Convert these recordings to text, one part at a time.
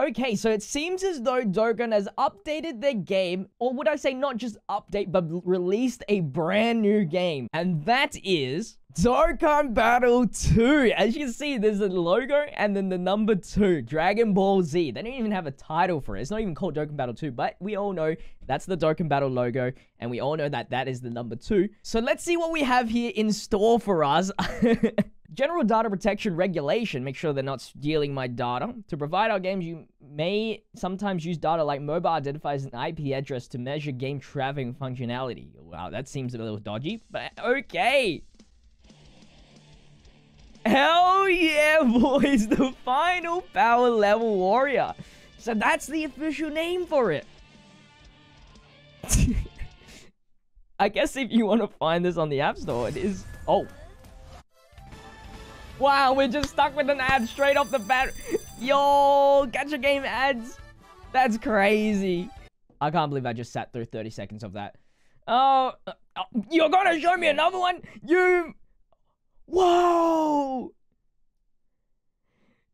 Okay, so it seems as though Dokkan has updated their game, or would I say not just update, but released a brand new game. And that is Dokkan Battle 2. As you can see, there's a logo and then the number 2, Dragon Ball Z. They don't even have a title for it. It's not even called Dokkan Battle 2, but we all know that's the Dokkan Battle logo, and we all know that that is the number 2. So let's see what we have here in store for us. General Data Protection Regulation, make sure they're not stealing my data. To provide our games, you may sometimes use data like mobile identifiers and IP address to measure game traffic and functionality. Wow, that seems a little dodgy, but okay. Hell yeah, boys, the final power level warrior. So that's the official name for it. I guess if you want to find this on the App Store, it is... Oh. Wow, we're just stuck with an ad straight off the bat. Yo, gacha game ads. That's crazy. I can't believe I just sat through 30 seconds of that. Oh, you're gonna show me another one? You... Whoa!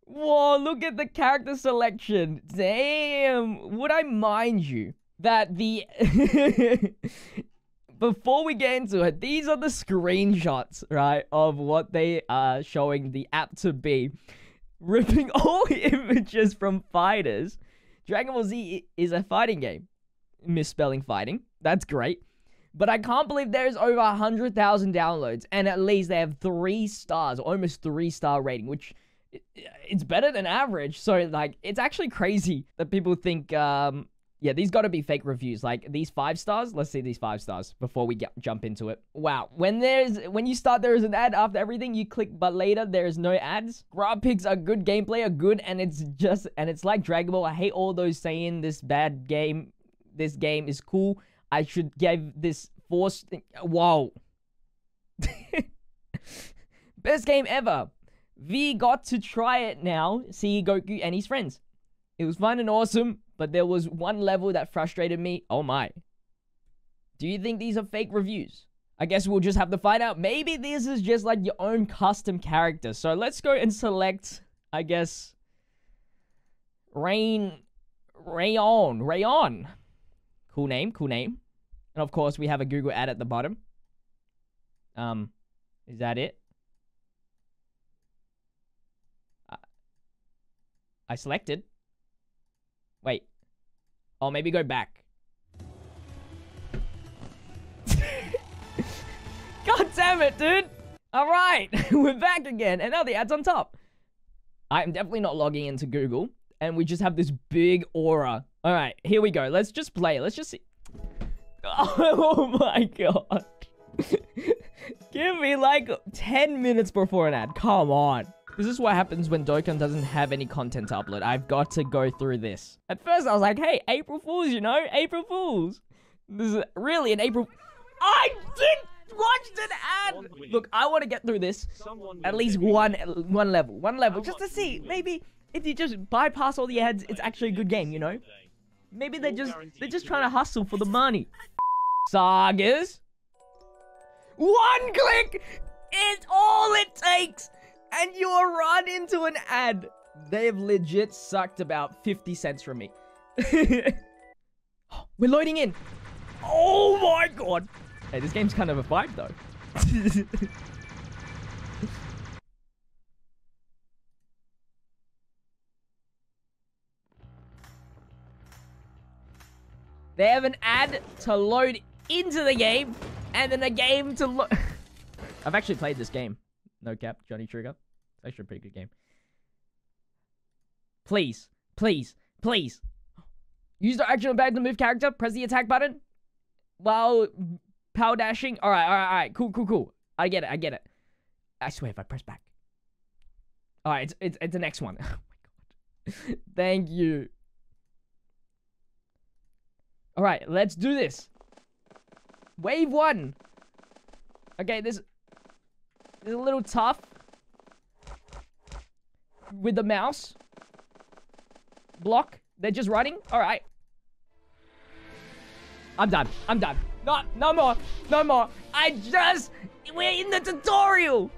Whoa, look at the character selection. Damn. Would I mind you that the... Before we get into it, these are the screenshots, right, of what they are showing the app to be. Ripping all images from fighters. Dragon Ball Z is a fighting game. Misspelling fighting. That's great. But I can't believe there's over 100,000 downloads, and at least they have 3 stars, almost 3-star rating, which it's better than average. So, like, it's actually crazy that people think, yeah, these gotta be fake reviews. Like, these 5 stars, let's see these 5 stars before we jump into it. Wow, when you start, there is an ad after everything you click, but later there is no ads. Graphics are good, gameplay are good, and it's like Dragon Ball. I hate all those saying this bad game, this game is cool. I should give this forced thing. Wow. Best game ever. V got to try it now. See Goku and his friends. It was fun and awesome, but there was one level that frustrated me. Oh my. Do you think these are fake reviews? I guess we'll just have to find out. Maybe this is just like your own custom character. So let's go and select, I guess, Rayon. Cool name, cool name. And of course, we have a Google ad at the bottom. Is that it? I selected. Wait. Oh, maybe go back. God damn it, dude. All right, we're back again. And now the ad's on top. I'm definitely not logging into Google. And we just have this big aura. All right, here we go. Let's just play. Let's just see. Oh my god. Give me like 10 minutes before an ad. Come on. This is what happens when Dokkan doesn't have any content to upload. I've got to go through this. At first, I was like, hey, April Fools, you know? April Fools. This is really an April... I did watch an ad! Look, I want to get through this. At least one level. One level, just to see. Maybe if you just bypass all the ads, it's actually a good game, you know? Maybe they're just trying to hustle for the money. Sagas. One click is all it takes, and you're run into an ad. They've legit sucked about 50 cents from me. We're loading in. Oh my god. Hey, this game's kind of a vibe though. They have an ad to load into the game, and then a game to load... I've actually played this game. No cap, Johnny Trigger. It's actually a pretty good game. Please, please, please. Use the action bag to move character. Press the attack button while power dashing. All right. Cool. I get it. I swear if I press back. All right, it's the next one. Oh my god. Thank you. All right, let's do this. Wave 1. Okay, this is a little tough with the mouse. Block. They're just running. All right. I'm done. No more. We're in the tutorial.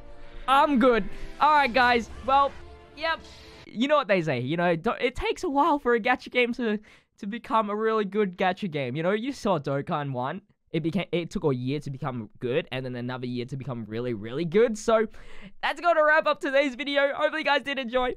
I'm good. All right, guys. Well, yep. you know what they say, you know, it takes a while for a gacha game to become a really good gacha game. You know, you saw Dokkan 1. It took a year to become good, and then another year to become really, really good. So that's gonna wrap up today's video. Hopefully you guys did enjoy.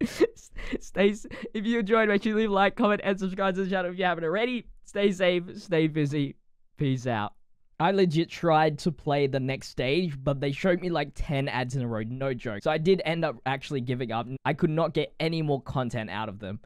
If you enjoyed, make sure you leave a like, comment, and subscribe to the channel if you haven't already. Stay safe, stay busy. Peace out. I legit tried to play the next stage, but they showed me like 10 ads in a row, no joke. So I did end up actually giving up. I could not get any more content out of them.